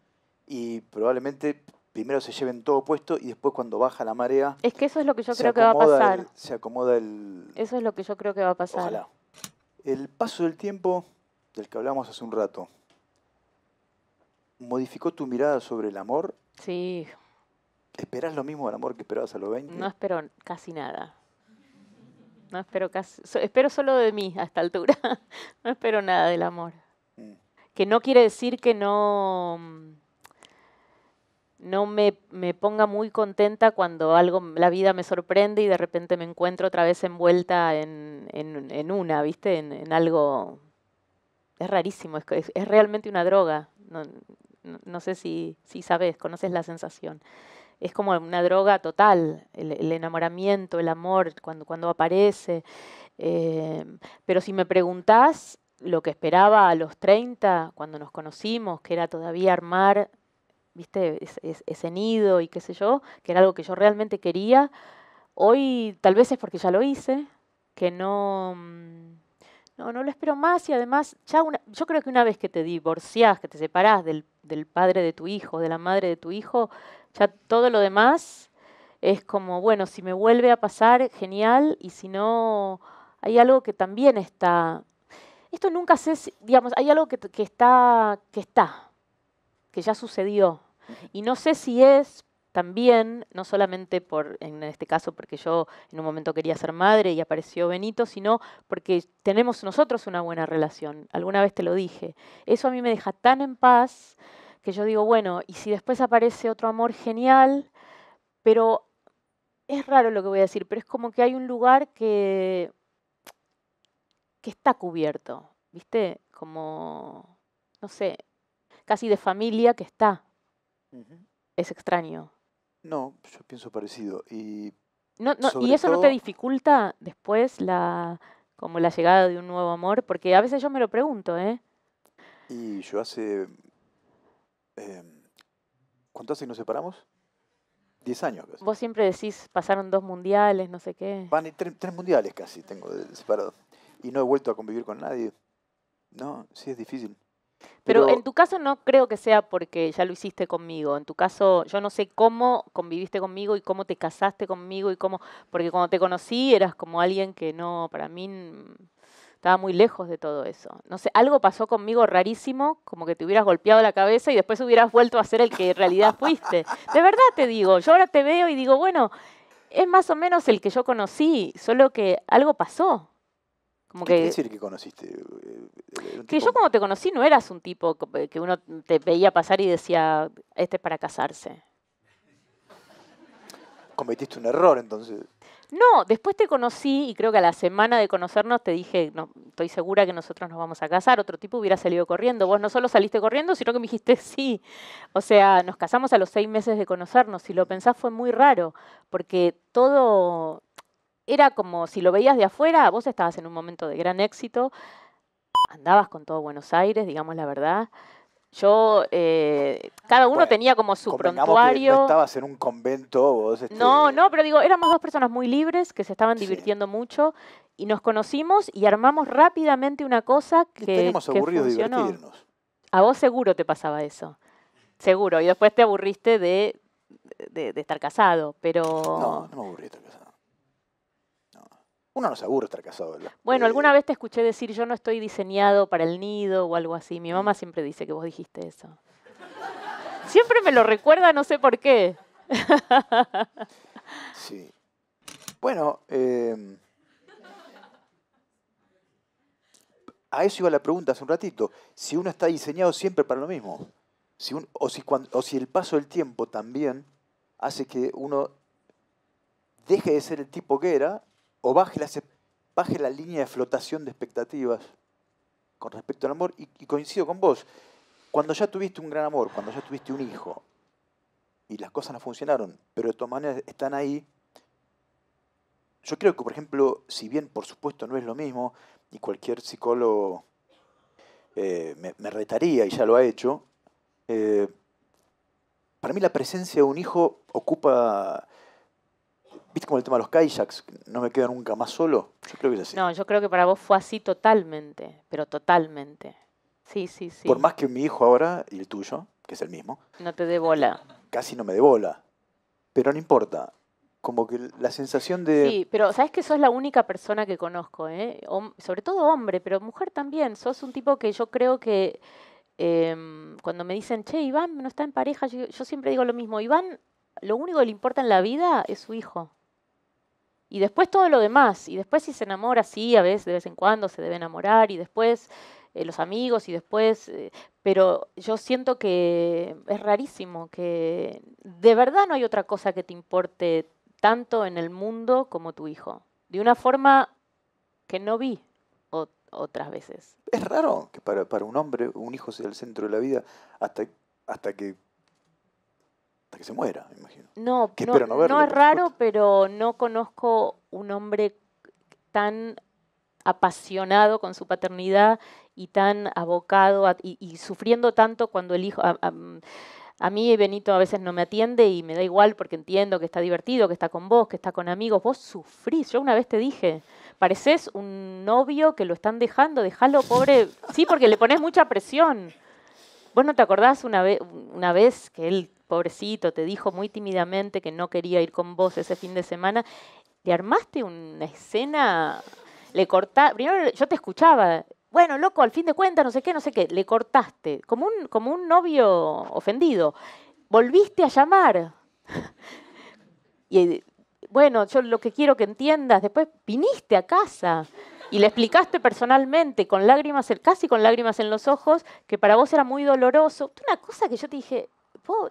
y probablemente... Primero se lleven todo puesto y después cuando baja la marea... Es que eso es lo que yo creo que va a pasar. Se acomoda el... Eso es lo que yo creo que va a pasar. Ojalá. El paso del tiempo del que hablamos hace un rato, ¿modificó tu mirada sobre el amor? Sí. ¿Esperás lo mismo del amor que esperabas a los 20? No espero casi nada. No espero casi... Espero solo de mí a esta altura. No espero nada del amor. Mm. Que no quiere decir que no me ponga muy contenta cuando la vida me sorprende y de repente me encuentro otra vez envuelta en una, ¿viste? En algo... Es rarísimo, es realmente una droga. No sé si sabes, conoces la sensación. Es como una droga total, el enamoramiento, el amor, cuando aparece. Pero si me preguntás lo que esperaba a los 30, cuando nos conocimos, que era todavía armar... ¿Viste? Ese nido y qué sé yo, que era algo que yo realmente quería. Hoy tal vez es porque ya lo hice, que no lo espero más y además ya yo creo que una vez que te divorciás, que te separás del padre de tu hijo, de la madre de tu hijo, ya todo lo demás es como, bueno, si me vuelve a pasar, genial, y si no, hay algo que también está... Esto nunca sé, digamos, hay algo que ya sucedió. Y no sé si es también, no solamente en este caso porque yo en un momento quería ser madre y apareció Benito, sino porque tenemos nosotros una buena relación. Alguna vez te lo dije. Eso a mí me deja tan en paz que yo digo, bueno, y si después aparece otro amor, genial, pero es raro lo que voy a decir, pero es como que hay un lugar que que está cubierto, ¿viste? Como, no sé, casi de familia que está. Uh-huh. Es extraño. No, yo pienso parecido. Y, ¿y eso todo... no te dificulta después la, como la llegada de un nuevo amor? Porque a veces yo me lo pregunto, ¿eh? Y yo hace... ¿cuánto hace que nos separamos? 10 años casi. Vos siempre decís, pasaron 2 mundiales, no sé qué. Van y 3 mundiales casi tengo separados. Y no he vuelto a convivir con nadie. No, sí es difícil. Pero en tu caso no creo que sea porque ya lo hiciste conmigo. En tu caso, yo no sé cómo conviviste conmigo y cómo te casaste conmigo y cómo... Porque cuando te conocí eras como alguien que no, para mí... Estaba muy lejos de todo eso. No sé, algo pasó conmigo rarísimo, como que te hubieras golpeado la cabeza y después hubieras vuelto a ser el que en realidad fuiste. De verdad te digo, yo ahora te veo y digo, bueno, es más o menos el que yo conocí, solo que algo pasó. Como ¿qué quiere decir que conociste? Que yo cuando te conocí no eras un tipo que uno te veía pasar y decía, este es para casarse. Cometiste un error entonces. No, después te conocí y creo que a la semana de conocernos te dije, no, estoy segura que nosotros nos vamos a casar. Otro tipo hubiera salido corriendo. Vos no solo saliste corriendo, sino que me dijiste sí. O sea, nos casamos a los 6 meses de conocernos. Si lo pensás fue muy raro, porque todo era como si lo veías de afuera. Vos estabas en un momento de gran éxito, andabas con todo Buenos Aires, digamos la verdad. Yo, cada uno bueno, tenía como su prontuario. No estabas en un convento vos. No, no, pero digo, éramos 2 personas muy libres que se estaban divirtiendo sí. mucho y nos conocimos y armamos rápidamente una cosa que tenemos aburridos de divertirnos. A vos seguro te pasaba eso. Seguro. Y después te aburriste de estar casado, pero... No, no me aburrí de estar casado. Uno no se aburre estar casado, ¿verdad? Bueno, alguna vez te escuché decir, yo no estoy diseñado para el nido o algo así. Mi mamá siempre dice que vos dijiste eso. Siempre me lo recuerda, no sé por qué. Sí. Bueno, a eso iba la pregunta hace un ratito. Si uno está diseñado siempre para lo mismo, si un, o si el paso del tiempo también hace que uno deje de ser el tipo que era, o baje la línea de flotación de expectativas con respecto al amor. Y coincido con vos. Cuando ya tuviste un gran amor, cuando ya tuviste un hijo, y las cosas no funcionaron, pero de todas maneras están ahí, yo creo que, por ejemplo, si bien, por supuesto, no es lo mismo, y cualquier psicólogo me retaría, y ya lo ha hecho, para mí la presencia de un hijo ocupa... ¿Viste como el tema de los kayaks? ¿No me quedo nunca más solo? Yo creo que es así. No, yo creo que para vos fue así totalmente, pero totalmente. Sí, sí, sí. Por más que mi hijo ahora y el tuyo, que es el mismo... No te dé bola. Casi no me dé bola. Pero no importa. Como que la sensación de... Sí, pero sabes que sos la única persona que conozco, ¿eh? Sobre todo hombre, pero mujer también. Sos un tipo que yo creo que... cuando me dicen, che, Iván no está en pareja, yo siempre digo lo mismo. Iván, lo único que le importa en la vida es su hijo. Y después todo lo demás. Y después si se enamora, sí, a veces, de vez en cuando se debe enamorar. Y después los amigos y después... pero yo siento que es rarísimo, que de verdad no hay otra cosa que te importe tanto en el mundo como tu hijo. De una forma que no vi otras veces. Es raro que para un hombre un hijo sea el centro de la vida hasta que se muera, me imagino. No, que no, espero no verlo, no es raro, pero no conozco un hombre tan apasionado con su paternidad y tan abocado y sufriendo tanto cuando el hijo... A mí Benito a veces no me atiende y me da igual porque entiendo que está divertido, que está con vos, que está con amigos. Vos sufrís. Yo una vez te dije, parecés un novio que lo están dejando, dejalo, pobre... Sí, porque le ponés mucha presión. ¿Vos no te acordás una vez que él... pobrecito, te dijo muy tímidamente que no quería ir con vos ese fin de semana? Te armaste una escena, le cortaste, primero yo te escuchaba, bueno, loco, al fin de cuentas, no sé qué, le cortaste, como un novio ofendido, volviste a llamar, y bueno, yo lo que quiero que entiendas, después viniste a casa, y le explicaste personalmente, con lágrimas, casi con lágrimas en los ojos, que para vos era muy doloroso, una cosa que yo te dije...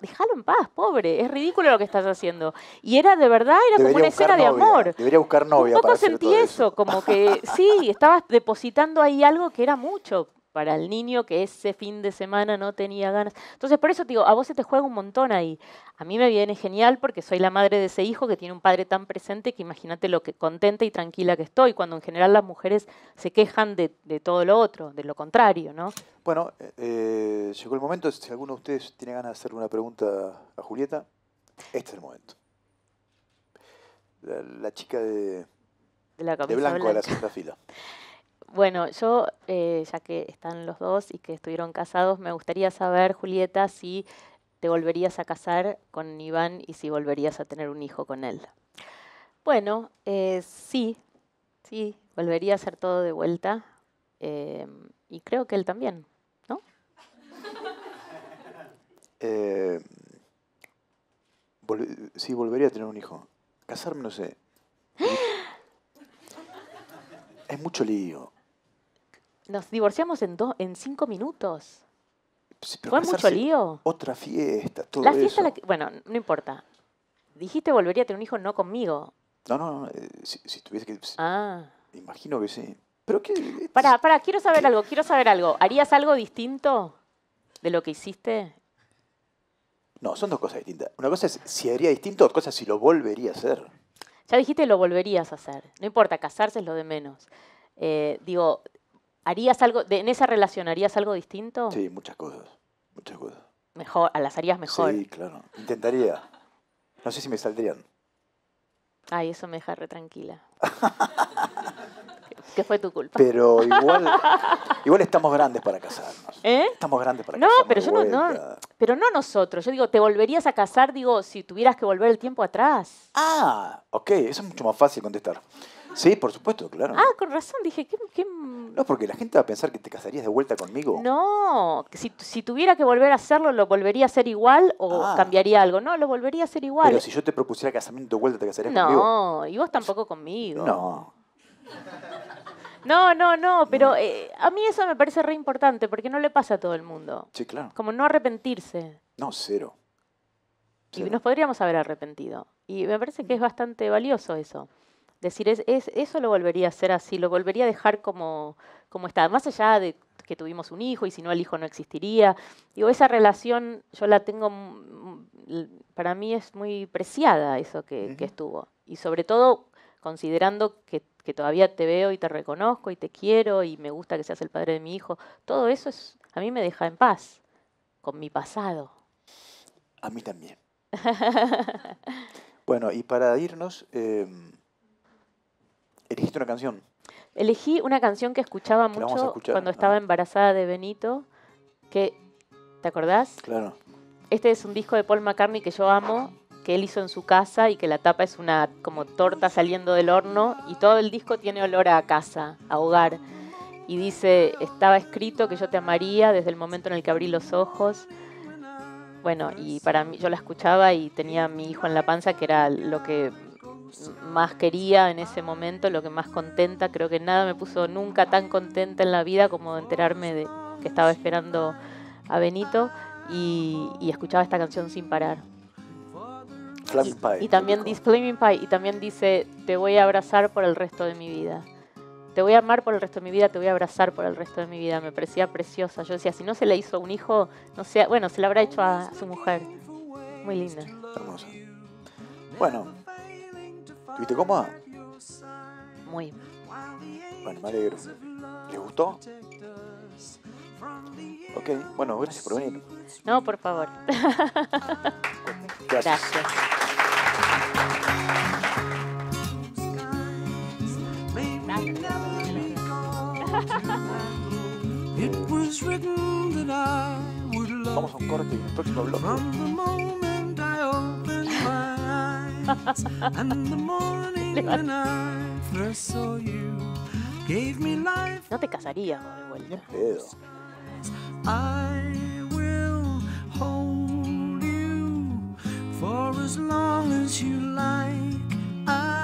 déjalo en paz, pobre, es ridículo lo que estás haciendo. Y era de verdad, era debería como una escena novia, de amor. Debería buscar novia. Un poco para sentí eso, como que sí, estabas depositando ahí algo que era mucho para el niño que ese fin de semana no tenía ganas. Entonces, por eso te digo, a vos se te juega un montón ahí. A mí me viene genial porque soy la madre de ese hijo que tiene un padre tan presente que imagínate lo que contenta y tranquila que estoy, cuando en general las mujeres se quejan de todo lo otro, de lo contrario, ¿no? Bueno, llegó el momento. Si alguno de ustedes tiene ganas de hacerle una pregunta a Julieta, este es el momento. La chica de blanco de la segunda fila. Bueno, yo, ya que están los dos y que estuvieron casados, me gustaría saber, Julieta, si te volverías a casar con Iván y si volverías a tener un hijo con él. Bueno, sí, volvería a hacer todo de vuelta y creo que él también, ¿no? Sí, volvería a tener un hijo. Casarme, no sé. Es mucho lío. Nos divorciamos en 5 minutos. Sí, fue mucho lío. Otra fiesta, todo la fiesta eso. Bueno, no importa. Dijiste volvería a tener un hijo no conmigo. No. Si tuviese que... Imagino que sí. Pero qué... Pará, quiero saber algo. ¿Harías algo distinto de lo que hiciste? No, son dos cosas distintas. Una cosa es si haría distinto, otra cosa es si lo volvería a hacer. Ya dijiste lo volverías a hacer. No importa, casarse es lo de menos. Digo... ¿Harías algo, en esa relación, harías algo distinto? Sí, muchas cosas. Mejor, ¿las harías mejor? Sí, claro, intentaría. No sé si me saldrían. Ay, eso me deja re tranquila. Que fue tu culpa. Pero igual estamos grandes para casarnos. ¿Eh? Estamos grandes para casarnos. No, pero pero no nosotros. Yo digo, te volverías a casar, digo, si tuvieras que volver el tiempo atrás. Ah, ok, eso es mucho más fácil contestar. Sí, por supuesto, claro. Ah, con razón, dije, ¿qué? No, porque la gente va a pensar que te casarías de vuelta conmigo. No, si tuviera que volver a hacerlo, ¿lo volvería a hacer igual o cambiaría algo? No, lo volvería a hacer igual. Pero si yo te propusiera casamiento de vuelta, ¿te casarías conmigo? No, y vos tampoco conmigo. No, pero a mí eso me parece re importante, porque no le pasa a todo el mundo. Sí, claro. Como no arrepentirse. No, cero. Y nos podríamos haber arrepentido. Y me parece que es bastante valioso eso. Decir, eso lo volvería a hacer así, lo volvería a dejar como está. Más allá de que tuvimos un hijo y si no el hijo no existiría. Digo, esa relación yo la tengo, para mí es muy preciada eso que estuvo. Y sobre todo considerando que todavía te veo y te reconozco y te quiero y me gusta que seas el padre de mi hijo. Todo eso a mí me deja en paz con mi pasado. A mí también. Bueno, y para irnos... ¿Elegiste una canción? Elegí una canción que escuchaba mucho cuando estaba embarazada de Benito. ¿Te acordás? Claro. Este es un disco de Paul McCartney que yo amo, que él hizo en su casa y que la tapa es una como torta saliendo del horno y todo el disco tiene olor a casa, a hogar. Y dice, estaba escrito que yo te amaría desde el momento en el que abrí los ojos. Bueno, y para mí yo la escuchaba y tenía a mi hijo en la panza, que era lo que... más quería en ese momento, lo que más contenta, creo que nada me puso nunca tan contenta en la vida como enterarme de que estaba esperando a Benito y escuchaba esta canción sin parar. Flaming Pie. Y también dice Flaming Pie, y también dice, te voy a abrazar por el resto de mi vida. Te voy a amar por el resto de mi vida, te voy a abrazar por el resto de mi vida. Me parecía preciosa. Yo decía, si no se le hizo un hijo, no sé, bueno, se le habrá hecho a su mujer. Muy linda. Hermosa. Bueno. ¿Viste cómo? Muy. Bueno, me alegro. ¿Les gustó? Ok, bueno, gracias por venir. No, por favor. Gracias. Vamos a un corte en el próximo vlog. And the morning when I first saw you gave me life. No te casarías de vuelta. I will hold you for as long as you like.